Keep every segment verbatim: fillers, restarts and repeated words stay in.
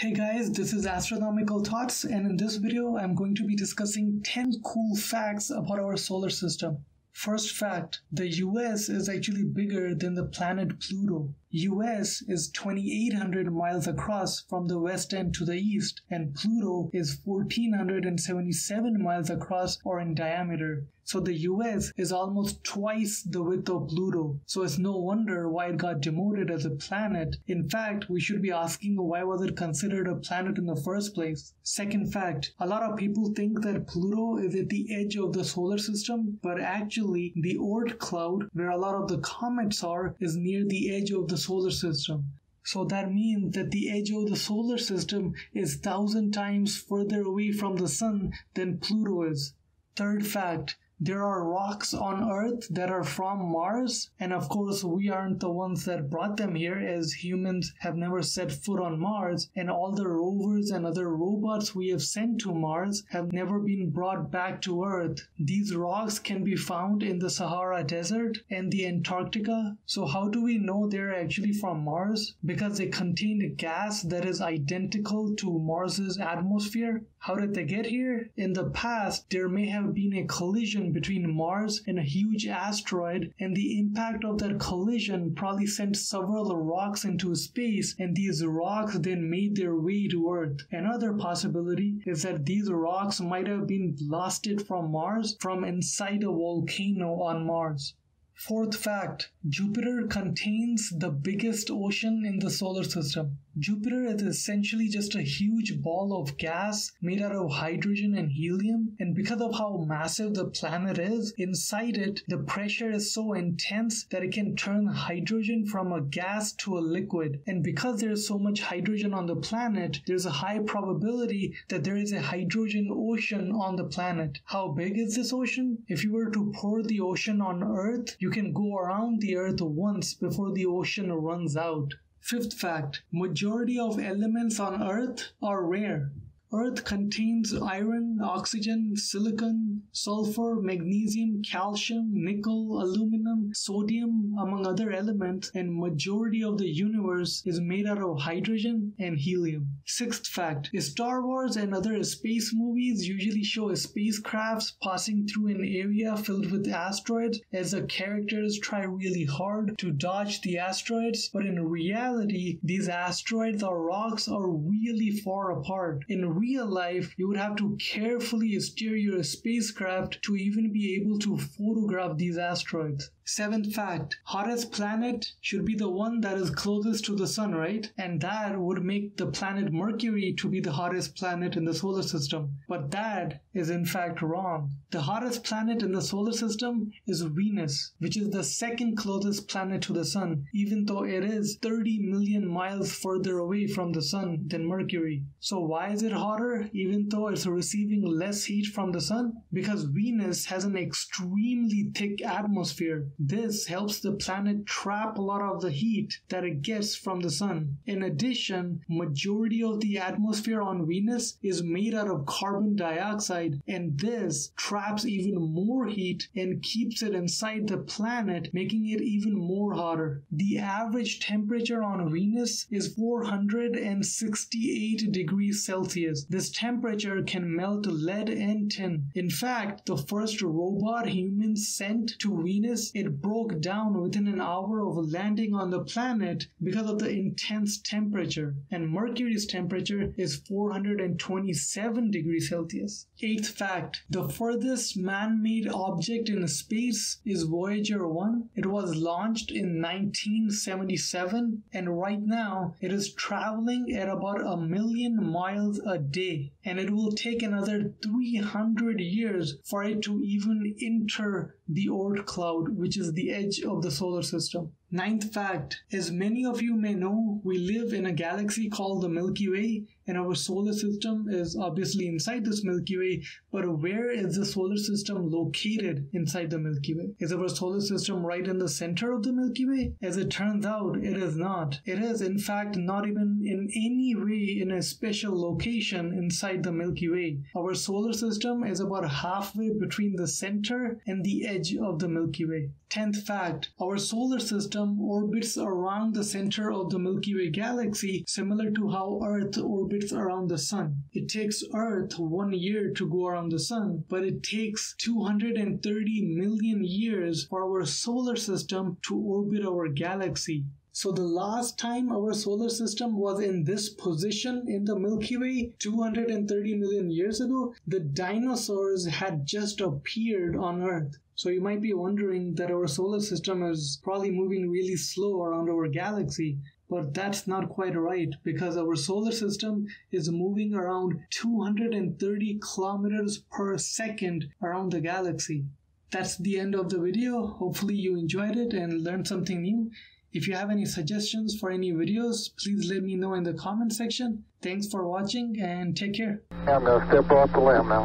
Hey guys, this is Astronomical Thoughts, and in this video I'm going to be discussing ten cool facts about our solar system. First fact, the U S is actually bigger than the planet Pluto. U S is twenty-eight hundred miles across from the west end to the east, and Pluto is one thousand four hundred seventy-seven miles across or in diameter. So the U S is almost twice the width of Pluto, so it's no wonder why it got demoted as a planet. In fact, we should be asking why was it considered a planet in the first place. Second fact, a lot of people think that Pluto is at the edge of the solar system, but actually the Oort cloud, where a lot of the comets are, is near the edge of the solar system. So that means that the edge of the solar system is thousand times further away from the sun than Pluto is. Third fact, there are rocks on Earth that are from Mars, and of course we aren't the ones that brought them here, as humans have never set foot on Mars, and all the rovers and other robots we have sent to Mars have never been brought back to Earth. These rocks can be found in the Sahara Desert and the Antarctica. So how do we know they're actually from Mars? Because they contain gas that is identical to Mars's atmosphere. How did they get here? In the past, there may have been a collision between Mars and a huge asteroid, and the impact of that collision probably sent several rocks into space, and these rocks then made their way to Earth. Another possibility is that these rocks might have been blasted from Mars from inside a volcano on Mars. Fourth fact, Jupiter contains the biggest ocean in the solar system. Jupiter is essentially just a huge ball of gas made out of hydrogen and helium, and because of how massive the planet is, inside it the pressure is so intense that it can turn hydrogen from a gas to a liquid, and because there is so much hydrogen on the planet, there is a high probability that there is a hydrogen ocean on the planet. How big is this ocean? If you were to pour the ocean on Earth, you can go around the Earth once before the ocean runs out. Fifth fact, majority of elements on Earth are rare. Earth contains iron, oxygen, silicon, sulfur, magnesium, calcium, nickel, aluminum, sodium, among other elements, and majority of the universe is made out of hydrogen and helium. Sixth fact, Star Wars and other space movies usually show spacecrafts passing through an area filled with asteroids, as the characters try really hard to dodge the asteroids, but in reality, these asteroids or rocks are really far apart. In real life, you would have to carefully steer your spacecraft to even be able to photograph these asteroids. Seventh fact, hottest planet should be the one that is closest to the sun, right? And that would make the planet Mercury to be the hottest planet in the solar system. But that is in fact wrong. The hottest planet in the solar system is Venus, which is the second closest planet to the sun, even though it is thirty million miles further away from the sun than Mercury. So why is it hotter even though it's receiving less heat from the sun? Because Venus has an extremely thick atmosphere. This helps the planet trap a lot of the heat that it gets from the sun. In addition, majority of the atmosphere on Venus is made out of carbon dioxide, and this traps even more heat and keeps it inside the planet, making it even more hotter. The average temperature on Venus is four hundred sixty-eight degrees Celsius. This temperature can melt lead and tin. In fact, the first robot humans sent to Venus, it It broke down within an hour of landing on the planet because of the intense temperature, and Mercury's temperature is four hundred twenty-seven degrees Celsius. Eighth fact, the furthest man-made object in space is Voyager one. It was launched in nineteen seventy-seven, and right now it is traveling at about a million miles a day, and it will take another three hundred years for it to even enter the Oort cloud, which is the edge of the solar system. Ninth fact, as many of you may know, we live in a galaxy called the Milky Way, and our solar system is obviously inside this Milky Way, but where is the solar system located inside the Milky Way? Is our solar system right in the center of the Milky Way? As it turns out, it is not. It is in fact not even in any way in a special location inside the Milky Way. Our solar system is about halfway between the center and the edge of the Milky Way. Tenth fact, our solar system system orbits around the center of the Milky Way galaxy, similar to how Earth orbits around the Sun. It takes Earth one year to go around the Sun, but it takes two hundred thirty million years for our solar system to orbit our galaxy. So the last time our solar system was in this position in the Milky Way, two hundred thirty million years ago, the dinosaurs had just appeared on Earth. So you might be wondering that our solar system is probably moving really slow around our galaxy. But that's not quite right, because our solar system is moving around two hundred thirty kilometers per second around the galaxy. That's the end of the video. Hopefully you enjoyed it and learned something new. If you have any suggestions for any videos, please let me know in the comment section. Thanks for watching and take care. I'm going to step off the limb now.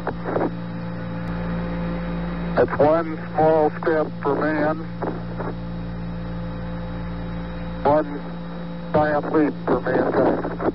That's one small step for man, one giant leap for mankind.